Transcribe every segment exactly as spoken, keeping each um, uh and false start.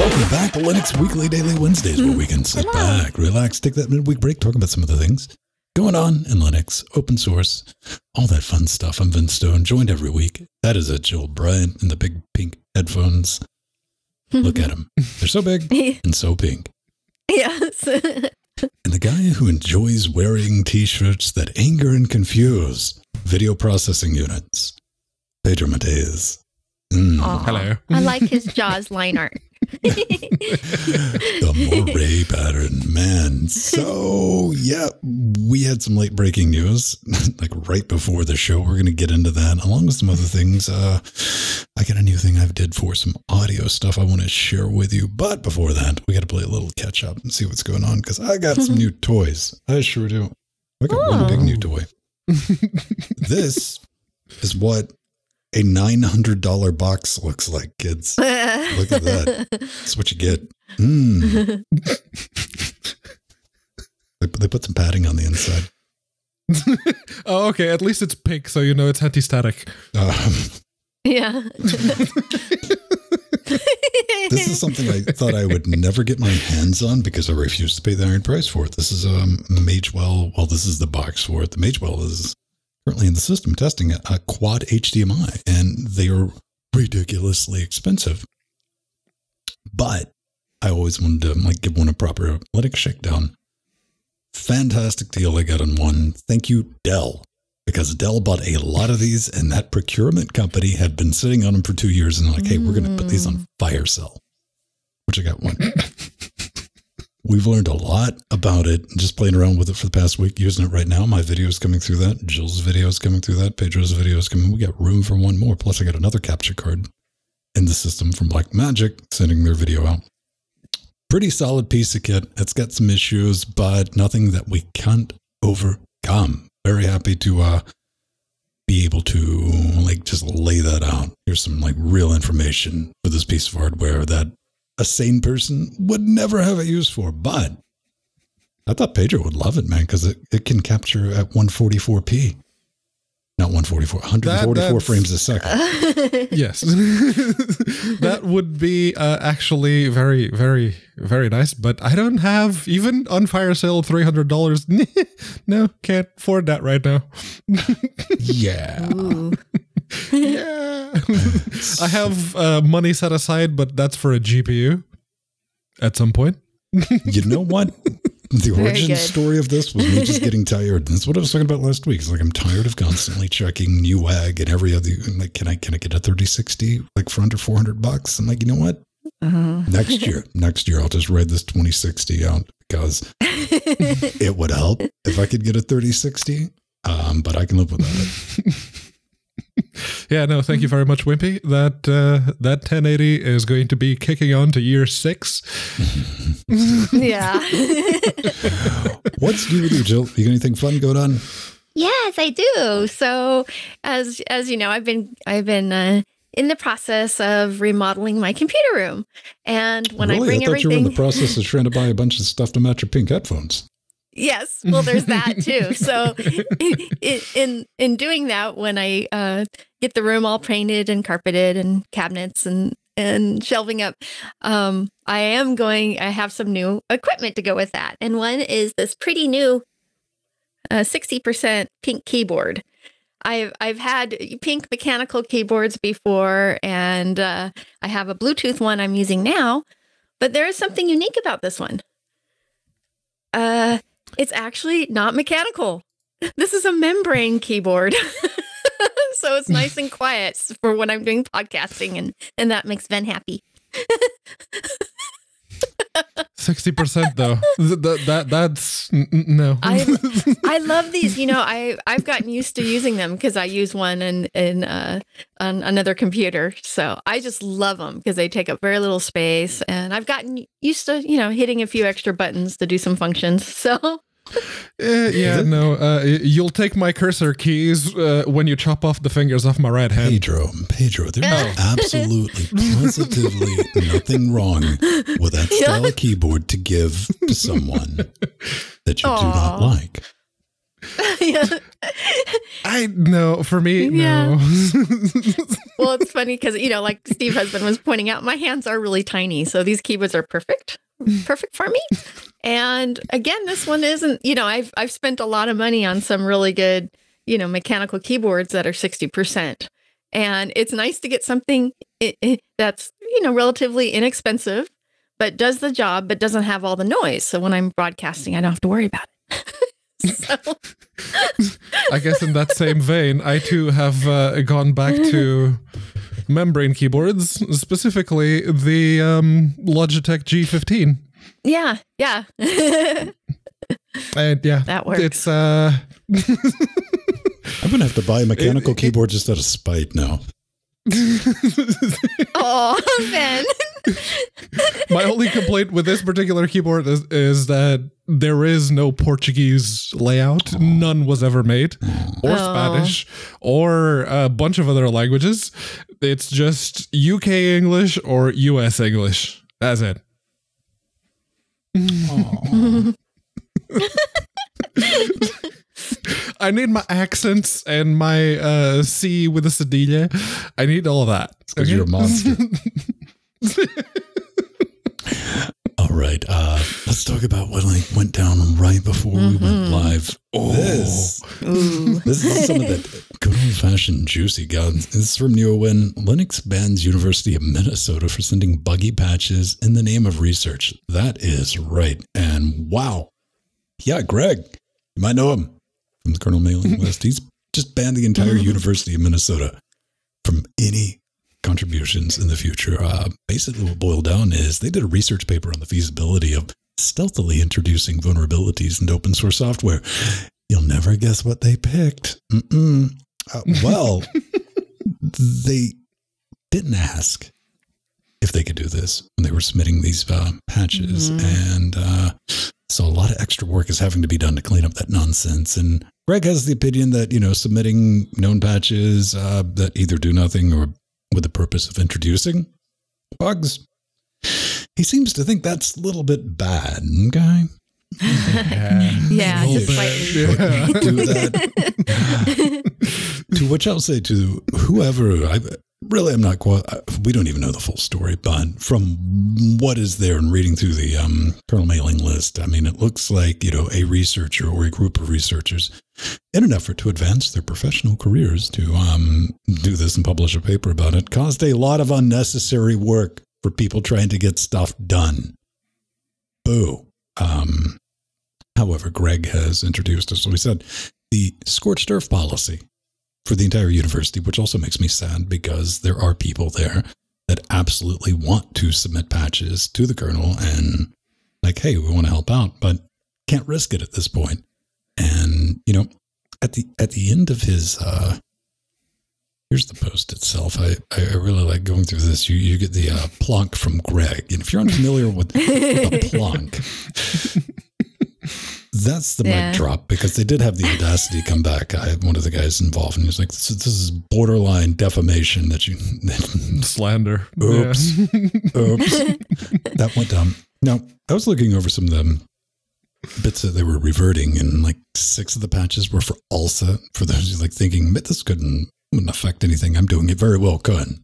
Welcome back to Linux Weekly Daily Wednesdays, where we can sit Hello. back, relax, take that midweek break, talk about some of the things going on in Linux, open source, all that fun stuff. I'm Vince Stone, joined every week. That is it, Joel Bryant in the big pink headphones. Look at him. They're so big and so pink. Yes. And the guy who enjoys wearing t-shirts that anger and confuse video processing units, Pedro Mateus. Mm. Hello. I like his Jaws line art. The moray pattern, man. So yeah, we had some late breaking news like right before the show. We're going to get into that along with some other things. Uh, I got a new thing I did for some audio stuff I want to share with you. But before that, we got to play a little catch up and see what's going on because I got some new toys. I sure do. I got oh. one big new toy. This is what a nine hundred dollar box looks like, kids. Look at that. That's what you get. Mm. they, they put some padding on the inside. Oh, okay. At least it's pink, so you know it's anti-static. Um, yeah. This is something I thought I would never get my hands on because I refuse to pay the iron price for it. This is um, Magewell. Well, this is the box for it. The Magewell is currently in the system testing a quad H D M I, and they are ridiculously expensive. But I always wanted to like give one a proper Linux shakedown. Fantastic deal I got on one. Thank you, Dell, because Dell bought a lot of these, and that procurement company had been sitting on them for two years, and they're like, "Hey, we're going to put these on fire sale," which I got one. We've learned a lot about it, just playing around with it for the past week, using it right now. My video is coming through that. Jill's video is coming through that. Pedro's video is coming. We got room for one more. Plus, I got another capture card in the system from Blackmagic sending their video out. Pretty solid piece of kit. It's got some issues, but nothing that we can't overcome. Very happy to uh, be able to like just lay that out. Here's some like real information for this piece of hardware that a sane person would never have it used for, but I thought Pedro would love it, man, because it, it can capture at one forty-four p. Not one forty-four, one forty-four that, frames a second. Yes. That would be uh, actually very, very, very nice, but I don't have, even on fire sale, three hundred dollars. No, can't afford that right now. Yeah. Ooh. Yeah. I have uh, money set aside, but that's for a G P U at some point. You know what? The origin story of this was me just getting tired. That's what I was talking about last week. It's like I'm tired of constantly checking Newegg and every other, and like, can I can I get a thirty sixty like for under four hundred bucks? I'm like, you know what? Uh-huh. Next year, next year I'll just ride this twenty sixty out because it would help if I could get a thirty sixty, um, but I can live without it. Yeah, no, thank you very much, Wimpy. That uh, that ten eighty is going to be kicking on to year six. Yeah. What's new with you, Jill? You got anything fun going on? Yes, I do. So, as as you know, I've been I've been uh, in the process of remodeling my computer room, and when really? I bring I thought everything, you were in the process of trying to buy a bunch of stuff to match your pink headphones. Yes. Well, there's that too. So in, in, in doing that, when I uh, get the room all painted and carpeted and cabinets and, and shelving up, um, I am going, I have some new equipment to go with that. And one is this pretty new uh, sixty percent pink keyboard. I've, I've had pink mechanical keyboards before, and uh, I have a Bluetooth one I'm using now, but there is something unique about this one. Uh, It's actually not mechanical. This is a membrane keyboard. So it's nice and quiet for when I'm doing podcasting, and, and that makes Ben happy. sixty percent though. That, that, that's no. I, I love these. You know, I, I've gotten used to using them because I use one in, in, uh, on another computer. So I just love them because they take up very little space. And I've gotten used to, you know, hitting a few extra buttons to do some functions. So. Uh, yeah, no, uh, you'll take my cursor keys uh, when you chop off the fingers off my right hand. Pedro, Pedro, there's oh. absolutely, positively nothing wrong with that style yeah. keyboard to give to someone that you Aww. do not like. Yeah. I know. For me, yeah. No. Well, it's funny because, you know, like Steve husband was pointing out, my hands are really tiny. So these keyboards are perfect, perfect for me. And again, this one isn't, you know, I've, I've spent a lot of money on some really good, you know, mechanical keyboards that are sixty percent. And it's nice to get something that's, you know, relatively inexpensive, but does the job, but doesn't have all the noise. So when I'm broadcasting, I don't have to worry about it. So. I guess in that same vein, I too have uh, gone back to membrane keyboards, specifically the um, Logitech G fifteen. Yeah, yeah. And yeah, that works. It's, uh... I'm gonna have to buy mechanical it, it, keyboards just out of spite now. Oh, Ben. My only complaint with this particular keyboard is, is that there is no Portuguese layout. None was ever made, or oh. Spanish, or a bunch of other languages. It's just U K English or U S English. That's it. Oh. I need my accents and my uh, C with a cedilla. I need all of that. Okay? You're a monster. All right, uh, let's talk about what like went down right before mm-hmm. we went live. Oh, this, this is some of that good old-fashioned juicy guns. This is from Newegg. Linux bans University of Minnesota for sending buggy patches in the name of research. That is right. And wow, yeah, Greg, you might know him from the Kernel Mailing List. He's just banned the entire University of Minnesota from any contributions in the future. Uh, basically what boiled down is they did a research paper on the feasibility of stealthily introducing vulnerabilities into open source software. You'll never guess what they picked. Mm-mm. Uh, well, they didn't ask if they could do this when they were submitting these uh, patches. Mm-hmm. And uh, so a lot of extra work is having to be done to clean up that nonsense. And Greg has the opinion that, you know, submitting known patches uh, that either do nothing or with the purpose of introducing bugs, he seems to think that's a little bit bad, okay? Yeah, just bit. Like yeah. Do that. To which I'll say to whoever, I really I'm not quite, we don't even know the full story, but from what is there and reading through the um, Kernel Mailing List, I mean, it looks like, you know, a researcher or a group of researchers in an effort to advance their professional careers to um, do this and publish a paper about it caused a lot of unnecessary work for people trying to get stuff done. Boo. Um, however, Greg has introduced, as we said, the scorched earth policy for the entire university, which also makes me sad because there are people there that absolutely want to submit patches to the kernel and like, hey, we want to help out, but can't risk it at this point. And, you know, at the at the end of his, uh, here's the post itself. I, I really like going through this. You you get the uh, plonk from Greg. And if you're unfamiliar with, with the plonk, that's the yeah. mic drop because they did have the audacity come back. I had one of the guys involved and he was like, this, this is borderline defamation that you... Slander. Oops. Yeah. Oops. That went down. Now, I was looking over some of them. Bits that they were reverting, and like six of the patches were for ALSA. For those who like thinking, this couldn't, wouldn't affect anything. I'm doing it very well, couldn't.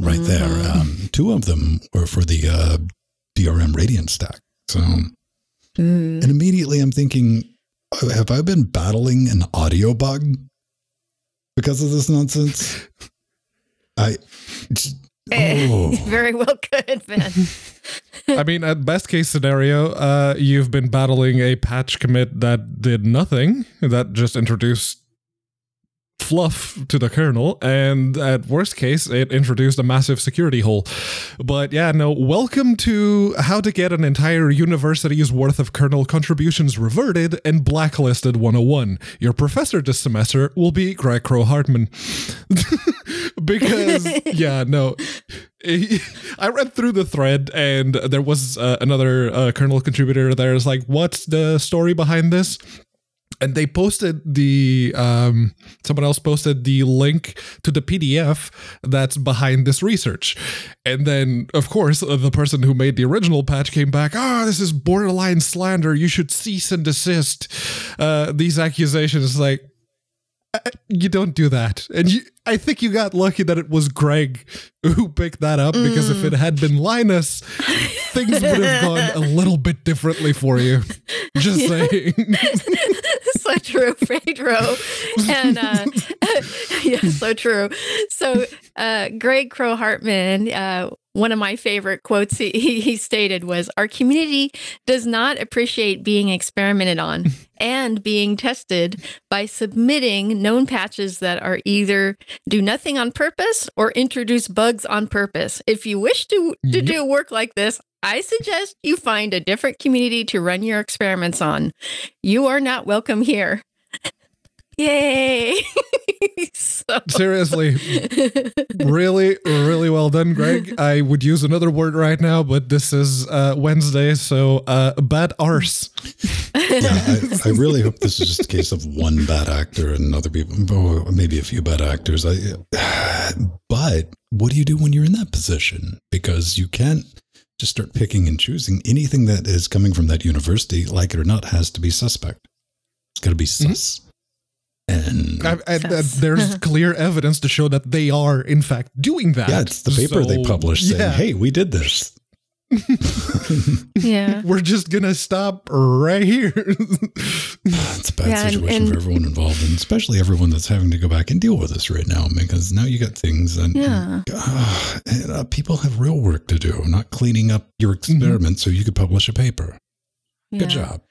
Right mm-hmm. there. Um, two of them were for the uh, D R M Radiant stack. So, mm. and immediately I'm thinking, have I been battling an audio bug because of this nonsense? I. Just, Oh. Very well, good, man. I mean, at best case scenario, uh, you've been battling a patch commit that did nothing, that just introduced fluff to the kernel, and at worst case, it introduced a massive security hole. But yeah, no, welcome to how to get an entire university's worth of kernel contributions reverted and blacklisted one oh one. Your professor this semester will be Greg Crow Hartman. Because, yeah, no, I read through the thread and there was uh, another uh, kernel contributor there is like, what's the story behind this? And they posted the, um, someone else posted the link to the P D F that's behind this research. And then, of course, the person who made the original patch came back, ah, oh, this is borderline slander. You should cease and desist uh, these accusations. Like, you don't do that. And you, I think you got lucky that it was Greg who picked that up, mm. because if it had been Linus, things would have gone a little bit differently for you. Just yeah. saying. So true, Pedro. And uh, yeah, so true. So uh, Greg Crow Hartman, uh, one of my favorite quotes he, he stated was, our community does not appreciate being experimented on and being tested by submitting known patches that are either do nothing on purpose or introduce bugs on purpose. If you wish to, to yep. do work like this, I suggest you find a different community to run your experiments on. You are not welcome here. Yay. So. Seriously. Really, really well done, Greg. I would use another word right now, but this is uh, Wednesday, so uh, bad arse. Yeah, I, I really hope this is just a case of one bad actor and other people, or maybe a few bad actors. I, but what do you do when you're in that position? Because you can't just start picking and choosing. Anything that is coming from that university, like it or not, has to be suspect. It's got to be sus. Mm-hmm. And I, I, I, there's clear evidence to show that they are, in fact, doing that. Yeah, it's the paper so, they published saying, yeah. hey, we did this. Yeah. We're just going to stop right here. It's a bad yeah, situation and, and, for everyone involved, and especially everyone that's having to go back and deal with this right now, because now you got things and, yeah. uh, and uh, people have real work to do, not cleaning up your experiment mm-hmm. so you could publish a paper. Yeah. Good job.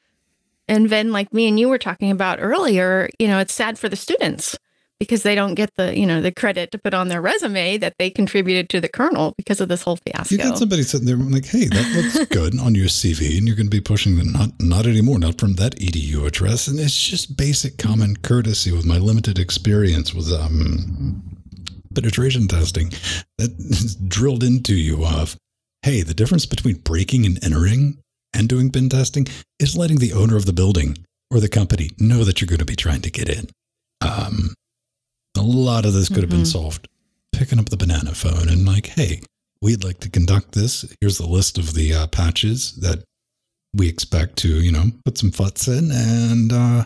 And then, like me and you were talking about earlier, you know, it's sad for the students because they don't get the, you know, the credit to put on their resume that they contributed to the kernel because of this whole fiasco. You got somebody sitting there like, hey, that looks good on your C V, and you're going to be pushing the not, not anymore, not from that E D U address. And it's just basic common courtesy with my limited experience with um, penetration testing that is drilled into you of, hey, the difference between breaking and entering and doing bin testing is letting the owner of the building or the company know that you're going to be trying to get in. Um, a lot of this could mm-hmm. have been solved picking up the banana phone and like, hey, we'd like to conduct this. Here's the list of the uh, patches that we expect to, you know, put some futs in. And uh,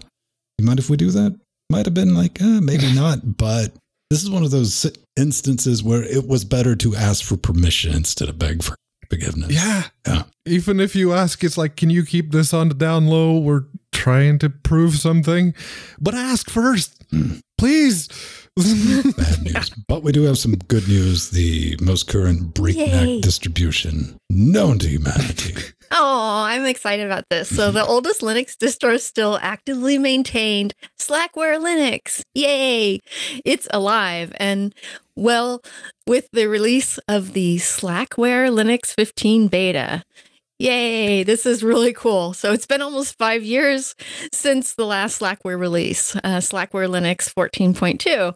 you mind if we do that? Might have been like, uh, maybe not. But this is one of those instances where it was better to ask for permission instead of beg for forgiveness. Yeah. Yeah. Even if you ask, it's like, can you keep this on the down low? We're trying to prove something, but ask first, mm. please. Bad news. Yeah. But we do have some good news. The most current breakneck Yay. distribution known to humanity. Oh, I'm excited about this. So mm. the oldest Linux distro is still actively maintained. Slackware Linux. Yay. It's alive. And well, with the release of the Slackware Linux fifteen beta. Yay, this is really cool. So it's been almost five years since the last Slackware release, uh, Slackware Linux fourteen point two.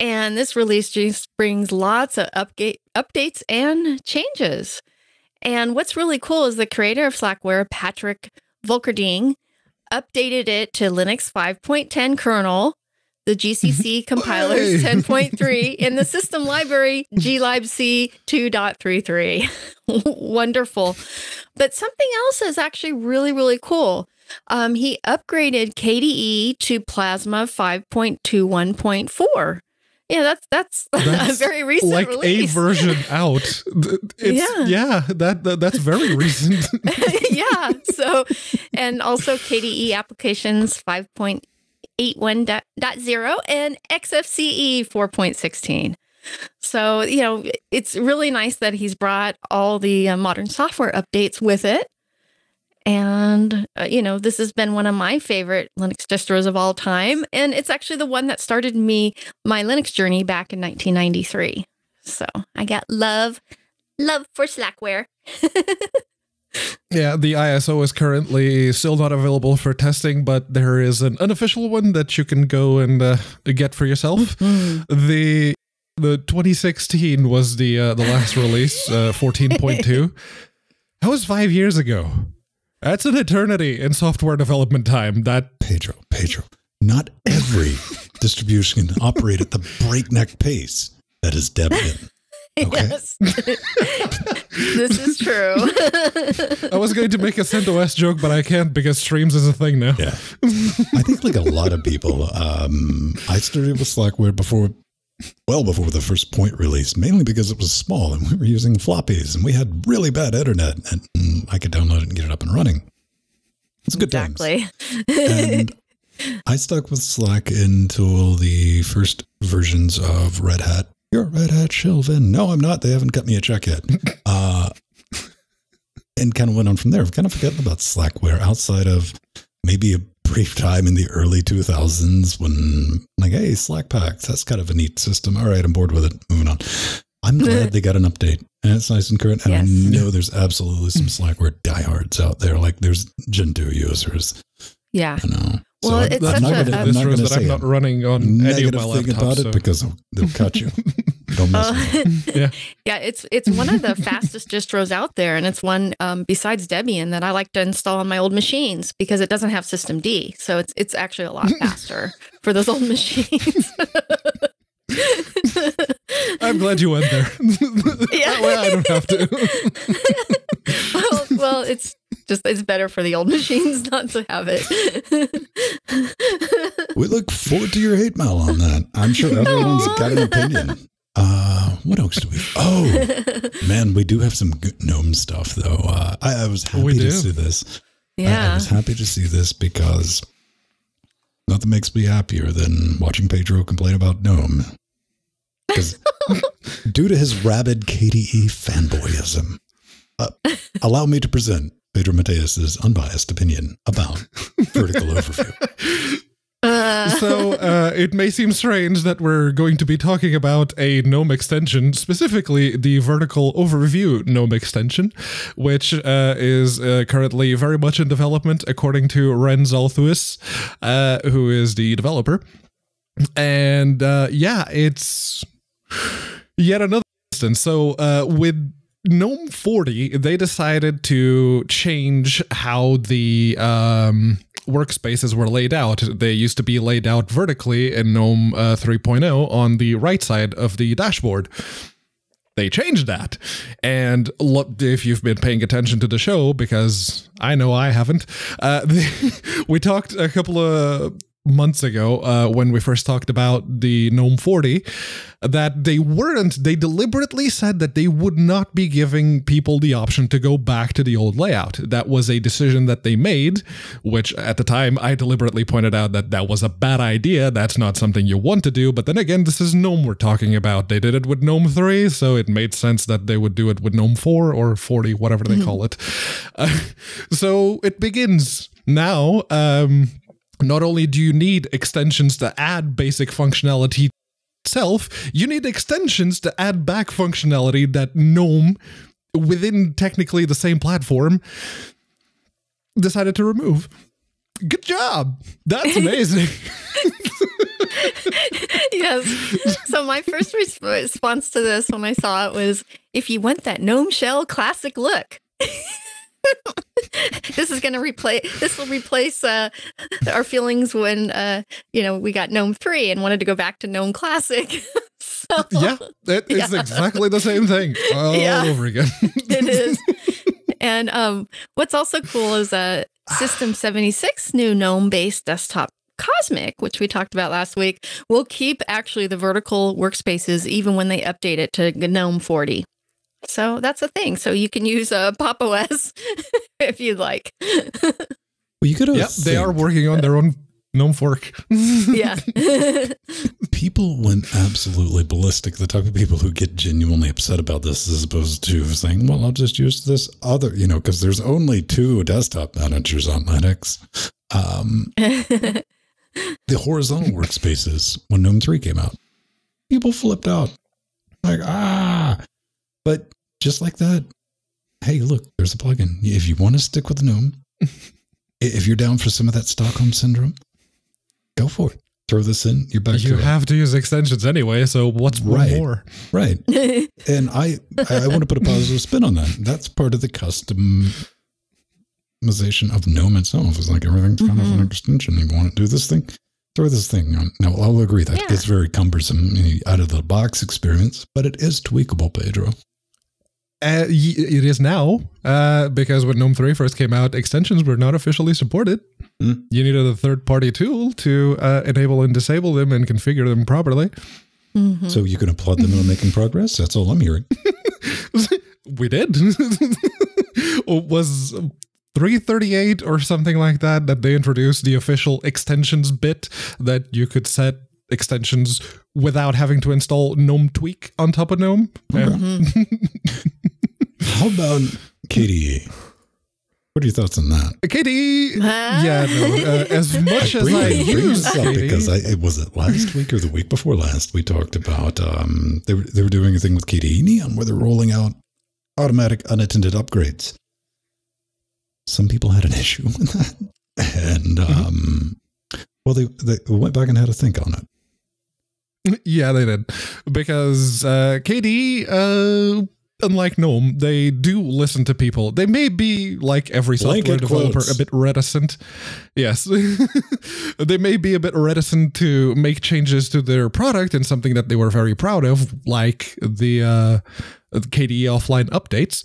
And this release just brings lots of update, updates and changes. And what's really cool is the creator of Slackware, Patrick Volkerding, updated it to Linux five point ten kernel, the G C C compilers ten point three, and the system library glibc two point three three. Wonderful. But something else is actually really, really cool. Um, he upgraded K D E to Plasma five point two one point four. Yeah, that's, that's that's a very recent like release. Like a version out. It's, yeah, yeah that, that that's very recent. Yeah. So, and also K D E applications five point eight one point zero and X F C E four point sixteen. So, you know, it's really nice that he's brought all the uh, modern software updates with it. And, uh, you know, this has been one of my favorite Linux distros of all time. And it's actually the one that started me, my Linux journey back in nineteen ninety-three. So I got love, love for Slackware. Yeah, the I S O is currently still not available for testing, but there is an unofficial one that you can go and uh, get for yourself. the The twenty sixteen was the uh, the last release, uh, fourteen point two. That was five years ago. That's an eternity in software development time. That Pedro, Pedro, not every distribution can operate at the breakneck pace that is Debian. Yes. This is true. I was going to make a CentOS joke, but I can't because streams is a thing now. Yeah. I think like a lot of people, um, I started with Slackware before, well before the first point release, mainly because it was small and we were using floppies and we had really bad internet and I could download it and get it up and running. It's good exactly. times. And I stuck with Slack until the first versions of Red Hat. You're Red Hat Shilvin. No, I'm not. They haven't cut me a check yet. Uh, and kind of went on from there. I've kind of forgotten about Slackware outside of maybe a brief time in the early two thousands when like, hey, Slack packs, that's kind of a neat system. All right, I'm bored with it. Moving on. I'm glad they got an update and it's nice and current. And yes. I know there's absolutely some Slackware diehards out there. Like there's Gentoo users. Yeah. You know. Well, so it's I'm, such I'm a, gonna, I'm not that I'm not running on any of my laptops about so. It because they'll cut you. Don't mess uh, with yeah. yeah, it's it's one of the fastest distros out there, and it's one um, besides Debian that I like to install on my old machines because it doesn't have System D, so it's it's actually a lot faster for those old machines. I'm glad you went there. Yeah. That way I don't have to. well, well, it's. Just it's better for the old machines not to have it. We look forward to your hate mail on that. I'm sure everyone's Aww. Got an opinion. Uh, what else do we? Oh, man, we do have some good GNOME stuff though. Uh, I, I was happy we to do. see this. Yeah, I, I was happy to see this because nothing makes me happier than watching Pedro complain about GNOME because due to his rabid K D E fanboyism. Uh, allow me to present Pedro Mateus' unbiased opinion about vertical overview. Uh. So uh, it may seem strange that we're going to be talking about a GNOME extension, specifically the vertical overview GNOME extension, which uh, is uh, currently very much in development, according to Ren Zalthuis, uh, who is the developer. And uh, yeah, it's yet another instance. So uh, with GNOME forty, they decided to change how the um, workspaces were laid out. They used to be laid out vertically in GNOME uh, three point oh on the right side of the dashboard. They changed that. And look, if you've been paying attention to the show, because I know I haven't, uh, we talked a couple of months ago uh, when we first talked about the GNOME forty that they weren't, they deliberately said that they would not be giving people the option to go back to the old layout. That was a decision that they made, which at the time I deliberately pointed out that that was a bad idea. That's not something you want to do. But then again, this is GNOME we're talking about. They did it with GNOME three, so it made sense that they would do it with GNOME four or forty, whatever they call it. Uh, so it begins now. Um, Not only do you need extensions to add basic functionality itself, you need extensions to add back functionality that GNOME, within technically the same platform, decided to remove. Good job! That's amazing! Yes. So my first response to this when I saw it was, if you want that GNOME shell classic look. This is going to replace, this will replace uh, our feelings when, uh, you know, we got GNOME three and wanted to go back to GNOME Classic. So, yeah, it is yeah. exactly the same thing all yeah, over again. It is. And um, what's also cool is uh, System seventy-six new GNOME-based desktop Cosmic, which we talked about last week, will keep actually the vertical workspaces even when they update it to GNOME forty. So that's a thing. So you can use uh, Pop! O S if you'd like. Well, you could. Yep, they are working on their own GNOME fork. Yeah. People went absolutely ballistic. The type of people who get genuinely upset about this as opposed to saying, well, I'll just use this other, you know, because there's only two desktop managers on Linux. Um, the horizontal workspaces when GNOME three came out, people flipped out like, ah. But just like that, hey, look, there's a plugin. If you want to stick with GNOME, if you're down for some of that Stockholm syndrome, go for it. Throw this in. You're back. You have to use extensions anyway. So what's right. more? Right. And I, I want to put a positive spin on that. That's part of the customization of GNOME itself. It's like everything's kind mm-hmm. of an extension. You want to do this thing? throw this thing on. Now, I'll agree that yeah. it's very cumbersome, out of the box experience, but it is tweakable, Pedro. Uh, it is now, uh, because when GNOME three first came out, extensions were not officially supported. Mm. You needed a third-party tool to uh, enable and disable them and configure them properly. Mm-hmm. So you can applaud them on making progress? That's all I'm hearing. We did. It was three thirty-eight or something like that that they introduced the official extensions bit that you could set extensions without having to install GNOME Tweak on top of GNOME. Mm-hmm. How about K D E? What are your thoughts on that? K D E, huh? yeah, no, uh, as much I as I use K D E, because I, it was it last week or the week before last we talked about um, they were they were doing a thing with K D E Neon where they're rolling out automatic unattended upgrades. Some people had an issue with that, and um, well, they they went back and had a think on it. Yeah, they did, because uh, K D E. Uh, Unlike GNOME, they do listen to people. They may be, like every software developer, quotes. a bit reticent. Yes. They may be a bit reticent to make changes to their product and something that they were very proud of, like the uh, K D E offline updates.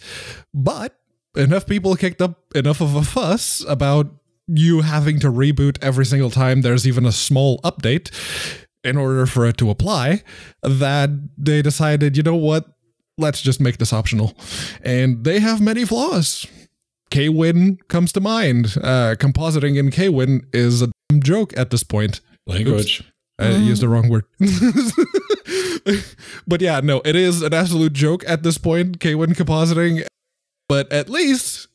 But enough people kicked up enough of a fuss about you having to reboot every single time there's even a small update in order for it to apply that they decided, you know what? Let's just make this optional. And they have many flaws. K-Win comes to mind. Uh, compositing in K-Win is a damn joke at this point. Language. Oops. I mm. used the wrong word. But yeah, no, it is an absolute joke at this point, K-Win compositing. But at least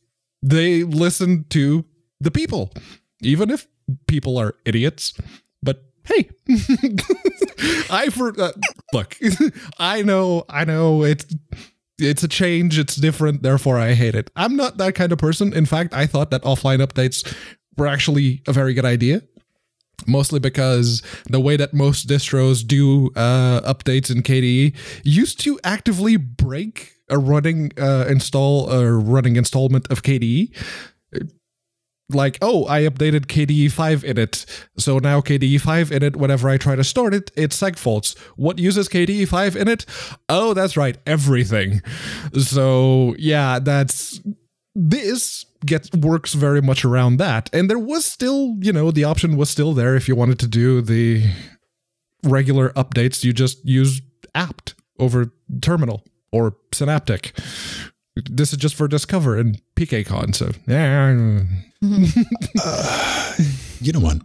they listen to the people, even if people are idiots. But hey, I for uh, look, I know, I know it's it's a change. It's different. Therefore, I hate it. I'm not that kind of person. In fact, I thought that offline updates were actually a very good idea, mostly because the way that most distros do uh, updates in K D E used to actively break a running uh, install or running installment of K D E. Like, oh, I updated K D E five init. So now K D E five init, whenever I try to start it, it segfaults. What uses K D E five init? Oh, that's right, everything. So yeah, that's this gets works very much around that. And there was still, you know, the option was still there if you wanted to do the regular updates, you just use apt over terminal or synaptic. This is just for Discover and P K Con, so yeah. uh, you know what?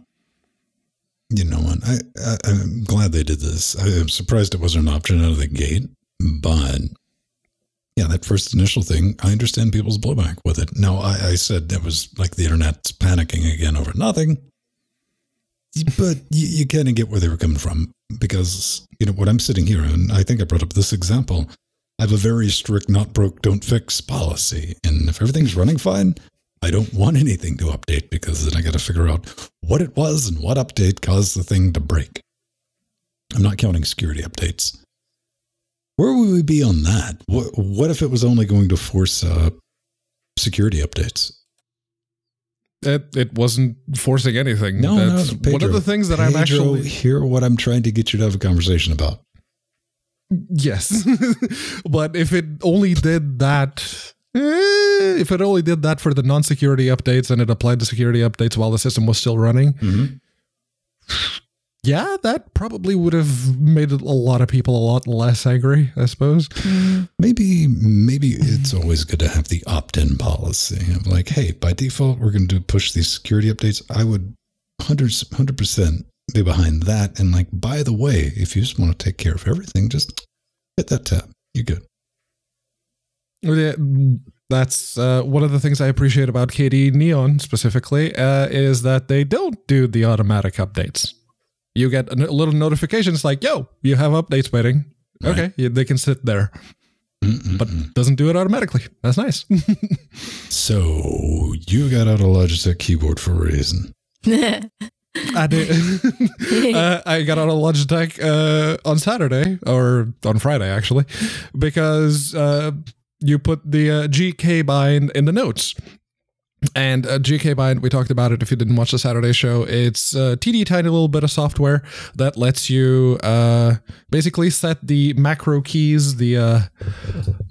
You know what? I, I, I'm glad they did this. I, I'm surprised it wasn't an option out of the gate, but yeah, that first initial thing, I understand people's blowback with it. Now, I, I said that was like the internet's panicking again over nothing, but you, you kind of get where they were coming from because, you know, what I'm sitting here, and I think I brought up this example. I have a very strict not broke, don't fix policy. And if everything's running fine, I don't want anything to update because then I got to figure out what it was and what update caused the thing to break. I'm not counting security updates. Where would we be on that? What, what if it was only going to force uh, security updates? It, it wasn't forcing anything. No, That's no, Pedro, one of the things that Pedro, I'm actually... Hear what I'm trying to get you to have a conversation about. Yes, but if it only did that, eh, if it only did that for the non-security updates and it applied the security updates while the system was still running, mm-hmm. yeah, that probably would have made a lot of people a lot less angry, I suppose. Maybe, maybe it's always good to have the opt-in policy of like, hey, by default, we're going to push these security updates. I would one hundred percent be behind that, and like, by the way, if you just want to take care of everything, just hit that tab. You're good. Yeah, that's uh, one of the things I appreciate about K D E Neon specifically uh, is that they don't do the automatic updates. You get a little notifications like, "Yo, you have updates waiting." Right. Okay, yeah, they can sit there, Mm-mm-mm. but doesn't do it automatically. That's nice. So you got out a Logitech keyboard for a reason. I did. uh, I got on a Logitech uh, on Saturday, or on Friday, actually, because uh, you put the uh, G K bind in the notes. And uh, G K Bind, we talked about it if you didn't watch the Saturday show. It's a T D tiny little bit of software that lets you uh, basically set the macro keys, the, uh,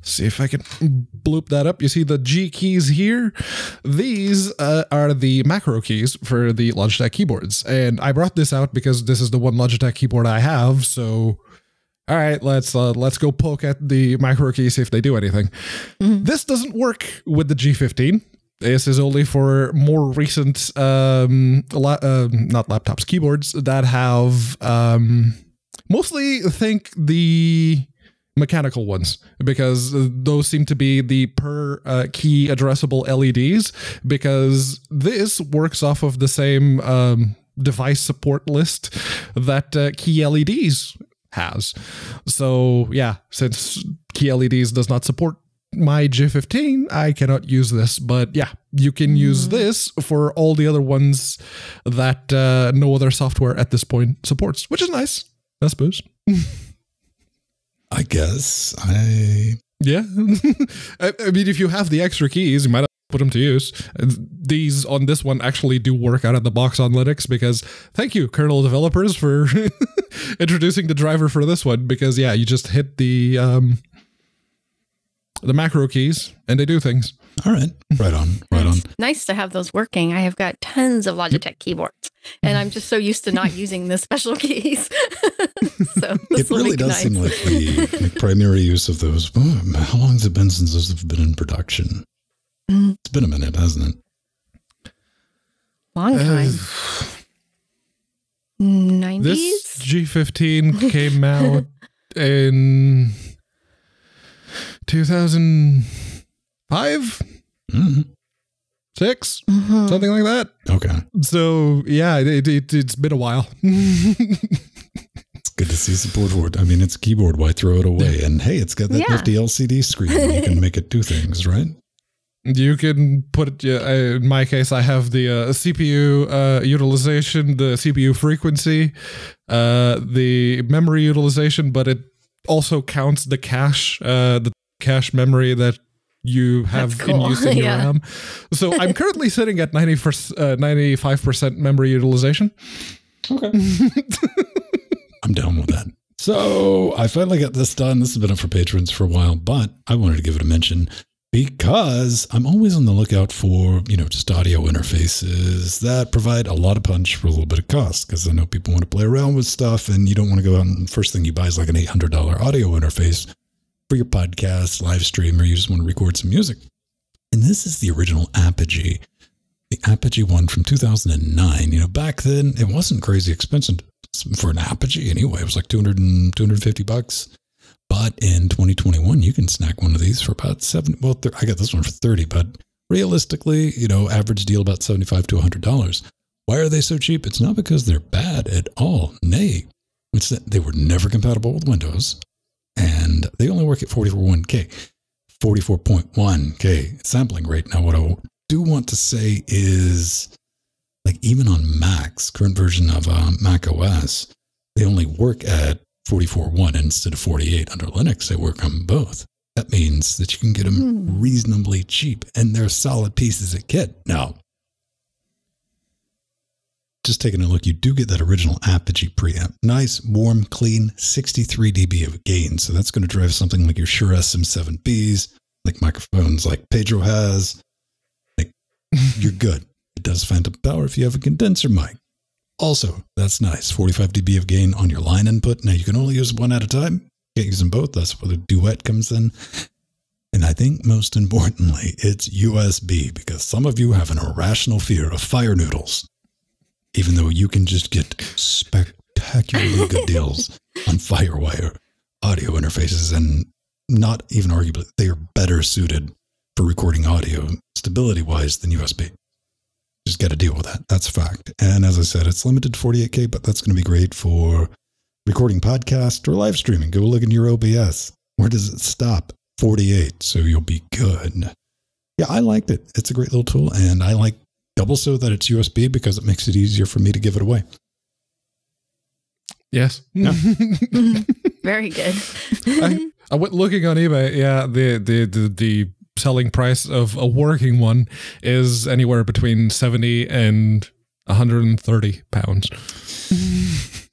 see if I can bloop that up. You see the G keys here. These uh, are the macro keys for the Logitech keyboards. And I brought this out because this is the one Logitech keyboard I have. So, all right, let's uh, let's go poke at the macro keys, see if they do anything. Mm-hmm. This doesn't work with the G fifteen. This is only for more recent, um, la uh, not laptops, keyboards that have um, mostly, I think, the mechanical ones, because those seem to be the per uh, key addressable L E Ds, because this works off of the same um, device support list that uh, key L E Ds has. So yeah, since key L E Ds does not support my G fifteen, I cannot use this, but yeah, you can use this for all the other ones that uh, no other software at this point supports, which is nice, I suppose. I guess I... Yeah. I, I mean, if you have the extra keys, you might have put them to use. These on this one actually do work out of the box on Linux, because thank you, kernel developers, for introducing the driver for this one, because yeah, you just hit the... Um, the macro keys, and they do things. All right. Right on. Right on. It's nice to have those working. I have got tons of Logitech yep. keyboards, and I'm just so used to not using the special keys. So it really does nice. seem like the like primary use of those. Oh, how long has it been since those have been in production? Mm. It's been a minute, hasn't it? Long time. Uh, nineties? This G fifteen came out in... two thousand five, mm-hmm. six, mm-hmm. something like that. Okay. So yeah, it, it, it's been a while. It's good to see support for it. I mean, it's a keyboard. Why throw it away? And hey, it's got that yeah. nifty L C D screen. You can make it do things, right? You can put it, uh, in my case, I have the uh, C P U uh, utilization, the C P U frequency, uh, the memory utilization, but it also counts the cache, uh, the cache memory that you have cool. in using your yeah. RAM. So I'm currently sitting at ninety-five percent memory utilization. Okay. I'm down with that. So I finally got this done. This has been up for patrons for a while, but I wanted to give it a mention because I'm always on the lookout for, you know, just audio interfaces that provide a lot of punch for a little bit of cost, because I know people want to play around with stuff and you don't want to go out and first thing you buy is like an eight hundred dollar audio interface for your podcast, live stream, or you just want to record some music. And this is the original Apogee, the Apogee one from two thousand nine. You know, back then it wasn't crazy expensive for an Apogee anyway. It was like two hundred and two hundred fifty bucks. But in twenty twenty-one, you can snack one of these for about seventy. Well, I got this one for thirty, but realistically, you know, average deal about seventy-five to a hundred dollars. Why are they so cheap? It's not because they're bad at all. Nay, it's that they were never compatible with Windows, and they only work at forty-four point one K, forty-four point one K sampling rate. Now, what I do want to say is, like, even on Macs, current version of um, Mac O S, they only work at forty-four point one instead of forty-eight. Under Linux, they work on both. That means that you can get them mm. reasonably cheap, and they're solid pieces of kit. Now, just taking a look, you do get that original Apogee preamp. Nice, warm, clean, sixty-three D B of gain. So that's going to drive something like your Shure S M seven Bs, like microphones like Pedro has. Like, you're good. It does phantom power if you have a condenser mic. Also, that's nice. forty-five D B of gain on your line input. Now, you can only use one at a time. Can't use them both. That's where the duet comes in. And I think most importantly, it's U S B, because some of you have an irrational fear of fire noodles, even though you can just get spectacularly good deals on FireWire audio interfaces, and not even arguably, they are better suited for recording audio stability-wise than U S B. Just got to deal with that. That's a fact. And as I said, it's limited to forty-eight K, but that's going to be great for recording podcasts or live streaming. Go look in your O B S. Where does it stop? forty-eight. So you'll be good. Yeah, I liked it. It's a great little tool. And I like double so that it's U S B, because it makes it easier for me to give it away. Yes. No? Very good. I, I went looking on eBay. Yeah, the, the, the, the selling price of a working one is anywhere between seventy and one hundred thirty pounds.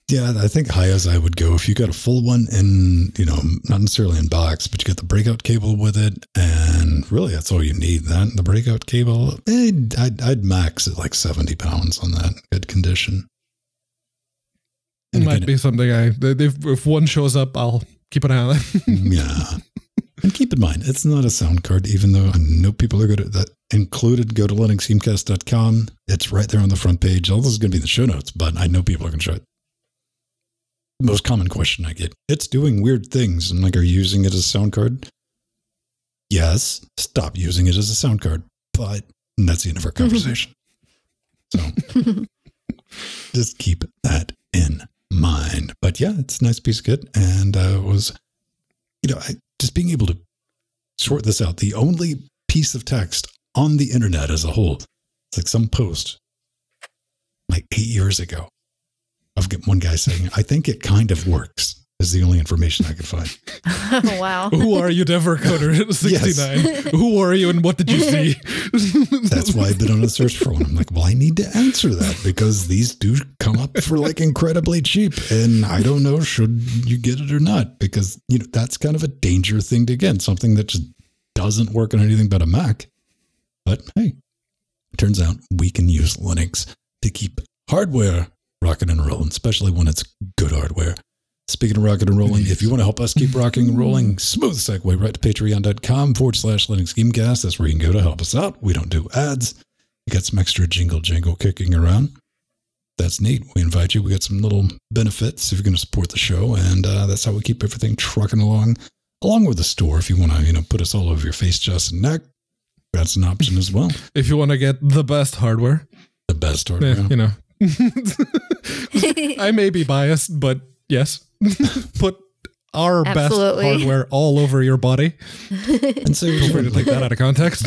Yeah, I think high as I would go if you got a full one in, you know, not necessarily in box, but you got the breakout cable with it, and really that's all you need. That and the breakout cable, I'd, I'd, I'd max at like seventy pounds on that, good condition. And it might be something I, if, if one shows up, I'll keep an eye on it. Yeah. And keep in mind, it's not a sound card, even though I know people are good at that. Included, go to Linux Seamcast dot com. It's right there on the front page. All this is going to be in the show notes, but I know people are going to try it. The most common question I get, it's doing weird things. I'm like, are you using it as a sound card? Yes. Stop using it as a sound card. But and that's the end of our conversation. So just keep that in mind. But yeah, it's a nice piece of kit. And I uh, was, you know, I, just being able to sort this out. The only piece of text on the internet as a whole, it's like some post like eight years ago. I've got one guy saying, I think it kind of works is the only information I could find. Oh, wow. Who are you, Devercoder sixty-nine? Yes. Who are you and what did you see? That's why I've been on a search for one. I'm like, well, I need to answer that because these do come up for like incredibly cheap. And I don't know, should you get it or not? Because, you know, that's kind of a danger thing to get. Something that just doesn't work on anything but a Mac. But hey, turns out we can use Linux to keep hardware rocking and rolling, especially when it's good hardware. Speaking of rocking and rolling, if you want to help us keep rocking and rolling, smooth segue right to patreon dot com forward slash Linux Gamecast. That's where you can go to help us out. We don't do ads. You got some extra jingle jangle kicking around. That's neat. We invite you. We got some little benefits if you're going to support the show, and uh, that's how we keep everything trucking along, along with the store. If you want to, you know, put us all over your face, chest, and neck, that's an option as well. If you want to get the best hardware, the best hardware, yeah, you know. I may be biased, but yes. Put our Absolutely. best hardware all over your body. And so feel free to take that out of context.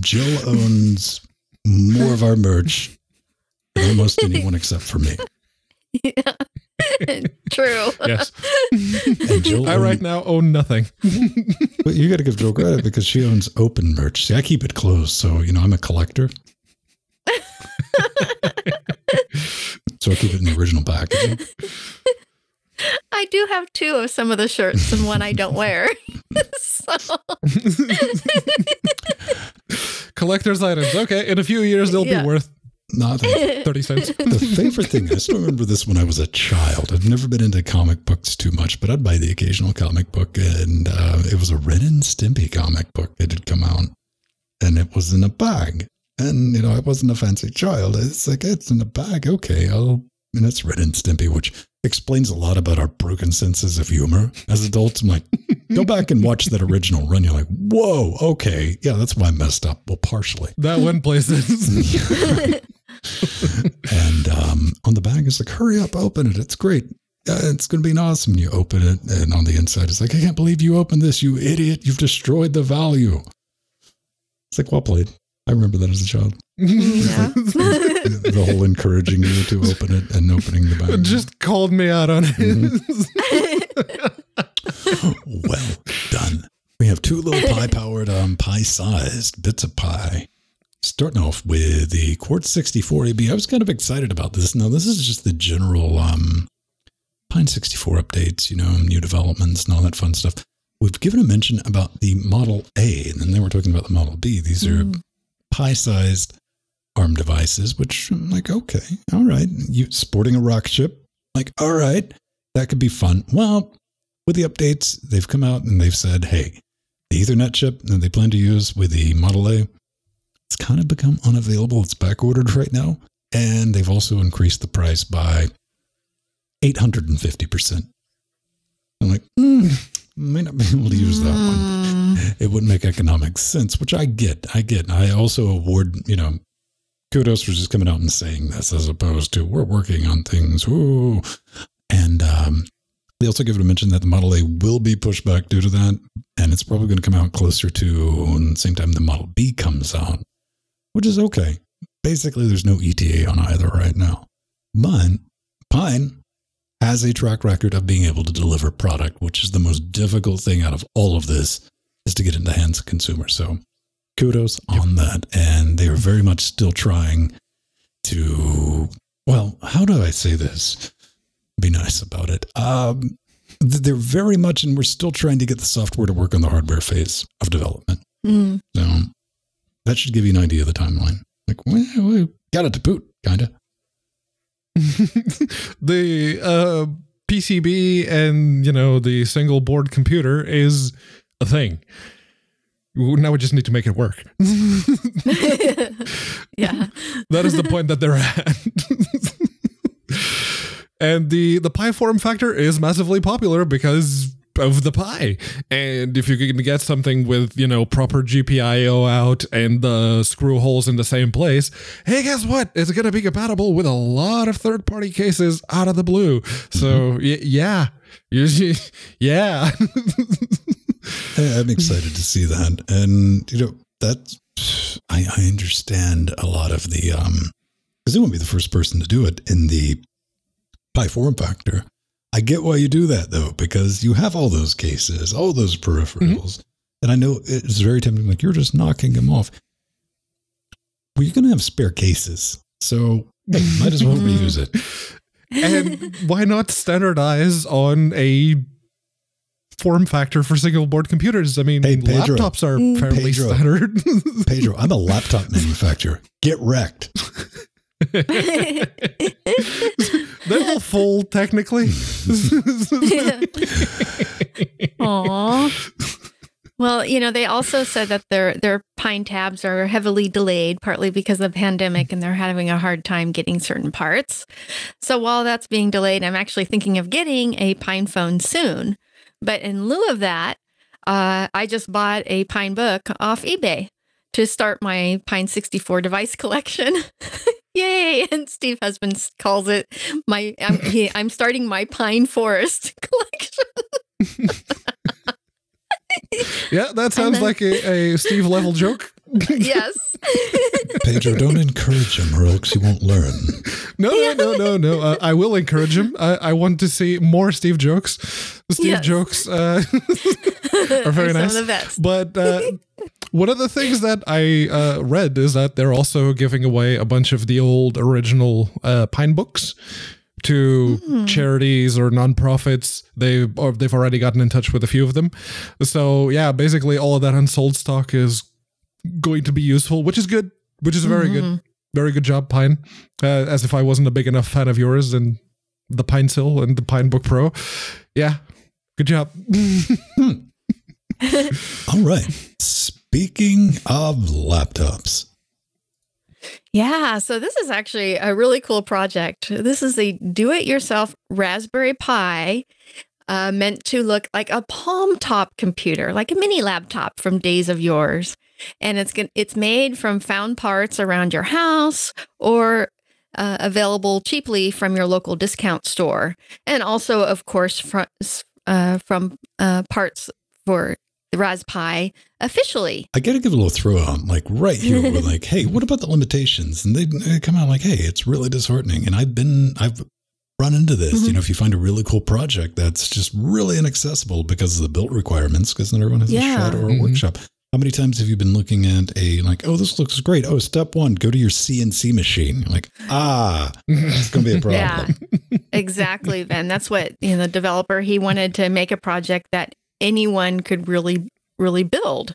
Jill owns more of our merch than almost anyone except for me. Yeah. True. Yes. And Jill I right now own nothing. But you got to give Jill credit because she owns open merch. See, I keep it closed, so you know I'm a collector. So I keep it in the original packaging. I do have two of some of the shirts and one I don't wear. So. Collector's items. Okay. In a few years, they'll yeah. be worth not thirty cents. The favorite thing, I still remember this when I was a child. I've never been into comic books too much, but I'd buy the occasional comic book. And uh, it was a Ren and Stimpy comic book that had come out. And it was in a bag. And, you know, I wasn't a fancy child. It's like, it's in a bag. Okay. I'll, and it's Red and Stimpy, which explains a lot about our broken senses of humor as adults. I'm like, go back and watch that original run. You're like, whoa, okay. Yeah, that's why I messed up. Well, partially. That went places. And um, on the bag, it's like, hurry up, open it. It's great. Uh, it's going to be awesome. You open it. And on the inside, it's like, I can't believe you opened this, you idiot. You've destroyed the value. It's like, well played. I remember that as a child. Yeah. The whole encouraging you to open it and opening the bag. Just called me out on it. Mm-hmm. Well done. We have two little pie-powered, um, pie-sized bits of pie. Starting off with the Quartz sixty-four A B. I was kind of excited about this. Now, this is just the general um, Pine sixty-four updates, you know, new developments and all that fun stuff. We've given a mention about the Model A, and then they were talking about the Model B. These are... Mm. Pie-sized ARM devices, which I'm like, okay, all right. You sporting a rock chip, like, all right, that could be fun. Well, with the updates, they've come out and they've said, hey, the Ethernet chip that they plan to use with the Model A, it's kind of become unavailable. It's back-ordered right now. And they've also increased the price by eight hundred fifty percent. I'm like, hmm. May not be able to use that one. It wouldn't make economic sense, which I get. I get. I also award, you know, kudos for just coming out and saying this as opposed to we're working on things. Woo. And um, they also give it a mention that the Model A will be pushed back due to that. And it's probably going to come out closer to and the same time the Model B comes out, which is okay. Basically, there's no E T A on either right now. But Pine has a track record of being able to deliver product, which is the most difficult thing out of all of this. is to get into the hands of consumers. So kudos yep. on that. And they are very much still trying to, well, how do I say this? Be nice about it. Um, they're very much, and we're still trying to get the software to work on the hardware phase of development. Mm. So that should give you an idea of the timeline. Like, well, we got it to boot, kind of. The uh, P C B and, you know, the single board computer is a thing. Now we just need to make it work. Yeah. That is the point that they're at. And the, the Pi form factor is massively popular because of the Pi. And if you can get something with, you know, proper G P I O out and the screw holes in the same place, hey, guess what? It's going to be compatible with a lot of third-party cases out of the blue. So, y yeah. Yeah. I'm excited to see that. And, you know, that's, I, I understand a lot of the, um, because they won't be the first person to do it in the Pi form factor. I get why you do that, though, because you have all those cases, all those peripherals. Mm-hmm. And I know it's very tempting, like, you're just knocking them off. Well, you're going to have spare cases, so hey, might as well reuse it. And why not standardize on a form factor for single board computers? I mean, hey, Pedro, laptops are fairly Pedro, standard. Pedro, I'm a laptop manufacturer. Get wrecked. They're all full, technically. Aww. Well, you know, they also said that their their Pine tabs are heavily delayed, partly because of the pandemic, and they're having a hard time getting certain parts. So while that's being delayed, I'm actually thinking of getting a Pine Phone soon. But in lieu of that, uh, I just bought a Pine Book off eBay to start my Pine sixty-four device collection. Yay! And Steve Husbands calls it my. I'm, he, I'm starting my Pine Forest collection. Yeah, that sounds then, like a, a Steve level joke. Yes. Pedro, don't encourage him, or else you won't learn. No, no, no, no, no. Uh, I will encourage him. I, I want to see more Steve jokes. Steve yes. jokes uh, are very nice. Some of the best. But uh, one of the things that I uh, read is that they're also giving away a bunch of the old original uh, Pine books to mm. charities or nonprofits. They've, or they've already gotten in touch with a few of them. So, yeah, basically all of that unsold stock is going to be useful, which is good, which is very mm-hmm. good. Very good job, Pine. Uh, as if I wasn't a big enough fan of yours and the Pinecil and the Pine Book Pro. Yeah, good job. All right. Speaking of laptops. Yeah, so this is actually a really cool project. This is a do-it-yourself Raspberry Pi uh, meant to look like a palm-top computer, like a mini laptop from days of yours. And it's it's made from found parts around your house or uh, available cheaply from your local discount store. And also, of course, from, uh, from uh, parts for the Raspberry Pi officially. I got to give a little throw out, like right here. We're like, hey, what about the limitations? And they, they come out like, hey, it's really disheartening. And I've been, I've run into this, mm-hmm. you know, if you find a really cool project that's just really inaccessible because of the built requirements, because then everyone has yeah. a shred or a mm-hmm. workshop. How many times have you been looking at a, like, oh, this looks great. Oh, step one, go to your C N C machine. You're like, ah, it's going to be a problem. Yeah, exactly, Ben. That's what, you know, the developer, he wanted to make a project that anyone could really, really build.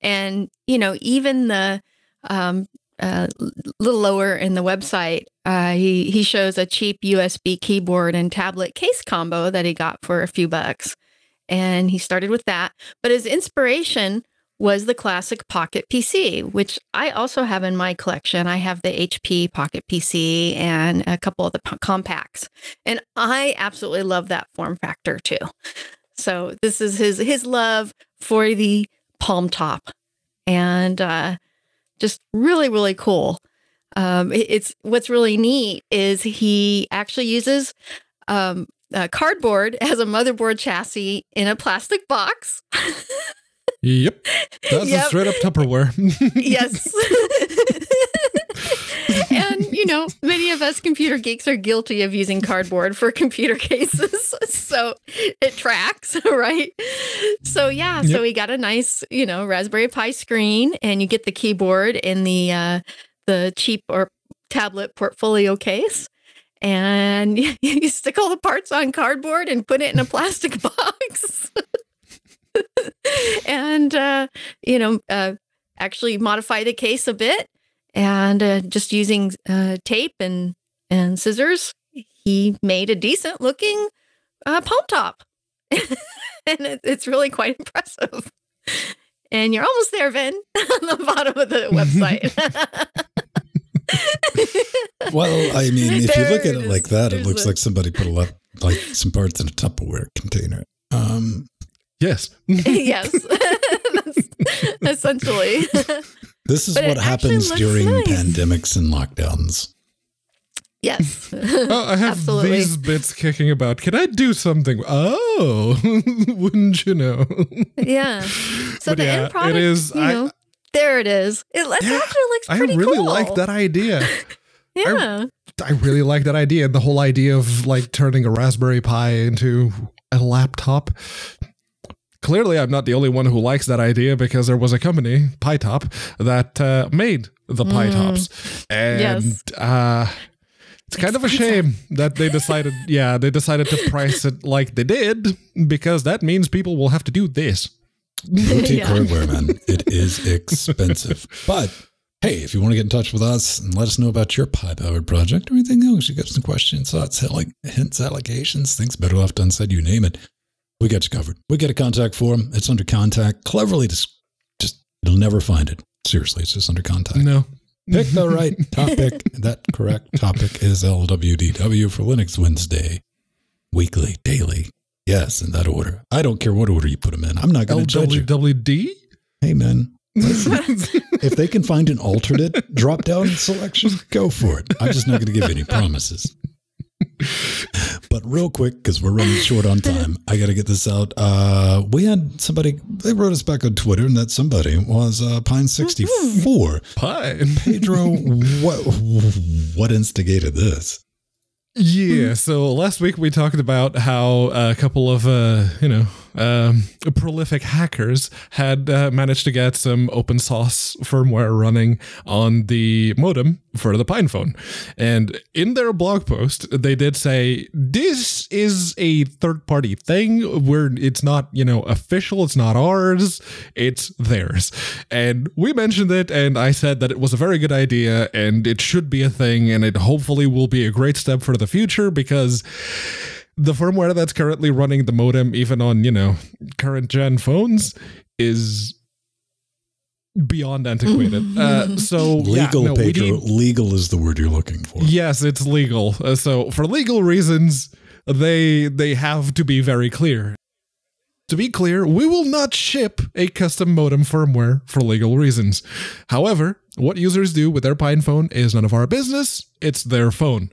And, you know, even the um, uh, little lower in the website, uh, he, he shows a cheap U S B keyboard and tablet case combo that he got for a few bucks. And he started with that. But his inspiration was the classic Pocket P C, which I also have in my collection. I have the H P Pocket P C and a couple of the compacts. And I absolutely love that form factor too. So this is his his love for the palm top, and uh, just really, really cool. Um, it, it's what's really neat is he actually uses um, uh, cardboard as a motherboard chassis in a plastic box. Yep. That's yep. a straight up Tupperware. Yes. And, you know, many of us computer geeks are guilty of using cardboard for computer cases. So it tracks, right? So yeah, yep. So we got a nice, you know, Raspberry Pi screen, and you get the keyboard and the uh, the cheap or tablet portfolio case. And you stick all the parts on cardboard and put it in a plastic box. And, uh, you know, uh, actually modify the case a bit. And uh, just using uh, tape and, and scissors, he made a decent looking uh, palm top. And it, it's really quite impressive. And you're almost there, Vin, on the bottom of the website. Well, I mean, if there you look at it, it like that, it looks it. like somebody put a lot, like some parts in a Tupperware container. Um, yes. Yes. That's essentially. This is but what happens during nice. pandemics and lockdowns. Yes. Oh, I have Absolutely. these bits kicking about. Can I do something? Oh, wouldn't you know? Yeah. So but the yeah, end product, it is, you know, I, there it is. It actually yeah, looks pretty cool. I really cool. like that idea. Yeah. I, I really like that idea. And the whole idea of like turning a Raspberry Pi into a laptop. Clearly, I'm not the only one who likes that idea, because there was a company, PiTop, that uh, made the mm. PiTops. And yes. uh, it's kind of a shame that they decided, yeah, they decided to price it like they did, because that means people will have to do this. Boutique hardware, man. It is expensive. But hey, if you want to get in touch with us and let us know about your Pi-powered project or anything else, you got some questions, thoughts, hints, allegations, things better left unsaid, you name it, we got you covered. We got a contact form. It's under contact. Cleverly, just, just you'll never find it. Seriously, it's just under contact. No. Pick the right topic. That correct topic is L W D W for Linux Wednesday. Weekly, daily. Yes, in that order. I don't care what order you put them in. I'm not going to judge you. L W D? Hey, man. If they can find an alternate drop-down selection, go for it. I'm just not going to give any promises. But real quick, because we're running short on time, I got to get this out. Uh, we had somebody, they wrote us back on Twitter, and that somebody was uh, Pine sixty-four. Pine. Pedro, what, what instigated this? Yeah, so last week we talked about how a couple of, uh, you know, um, prolific hackers had uh, managed to get some open source firmware running on the modem for the Pine Phone. And in their blog post, they did say, this is a third-party thing where it's not, you know, official, it's not ours, it's theirs. And we mentioned it, and I said that it was a very good idea, and it should be a thing, and it hopefully will be a great step for the future, because the firmware that's currently running the modem, even on, you know, current gen phones, is beyond antiquated. Uh, so legal, yeah, no, Pedro, we need, legal is the word you're looking for. Yes, it's legal. Uh, so for legal reasons, they they have to be very clear. To be clear, we will not ship a custom modem firmware for legal reasons. However, what users do with their Pine Phone is none of our business. It's their phone.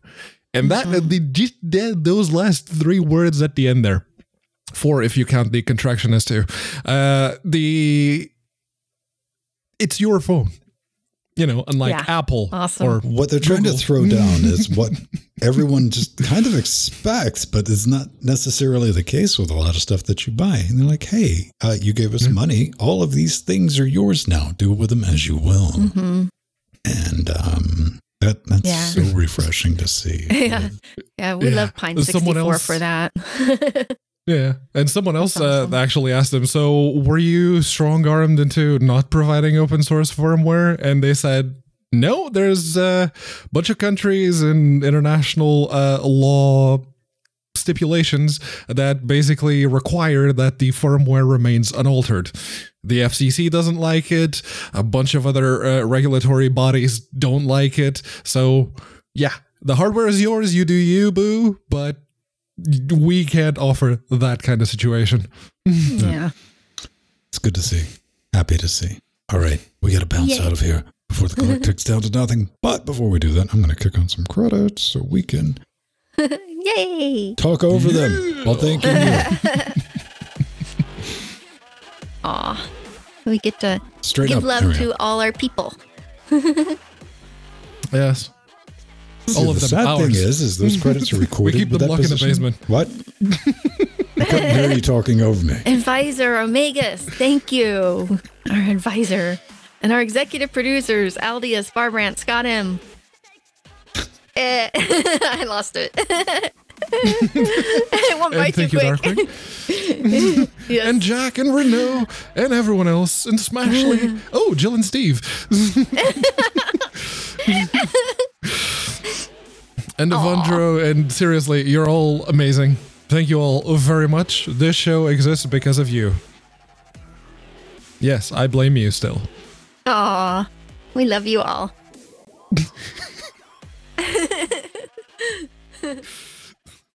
And that mm-hmm. the, just those last three words at the end there, four if you count the contraction as two, uh, the it's your phone, you know, unlike yeah. Apple awesome. or what they're trying Google. to throw down is what everyone just kind of expects, but it's not necessarily the case with a lot of stuff that you buy. And they're like, hey, uh, you gave us mm-hmm. money. All of these things are yours now. Do with them as you will. Mm-hmm. And um. That, that's yeah. so refreshing to see. Yeah, yeah we yeah. love Pine sixty-four for that. Yeah, and someone else awesome. uh, actually asked them, so were you strong-armed into not providing open-source firmware? And they said, no, there's a bunch of countries and international uh, law stipulations that basically require that the firmware remains unaltered. The F C C doesn't like it. A bunch of other uh, regulatory bodies don't like it. So, yeah, the hardware is yours. You do you, boo. But we can't offer that kind of situation. Yeah. It's good to see. Happy to see. All right. We got to bounce Yay. out of here before the clock ticks down to nothing. But before we do that, I'm going to kick on some credits so we can Yay. talk over yeah. them while thanking you. Aw, we get to Straight give up. love to all our people. Yes. See, all of the them sad hours. Thing is, is those credits are recorded. We keep them locked in the basement. What? I couldn't hear you talking over me. Advisor Omegas, thank you. Our advisor. And our executive producers, Aldius, Barbrandt, Scott M. Eh, I lost it. One bite too quick. Yes. And Jack and Renault and everyone else and Smashley. Oh, Jill and Steve. And Evandro, and seriously, you're all amazing. Thank you all very much. This show exists because of you. Yes, I blame you still. Aw, we love you all.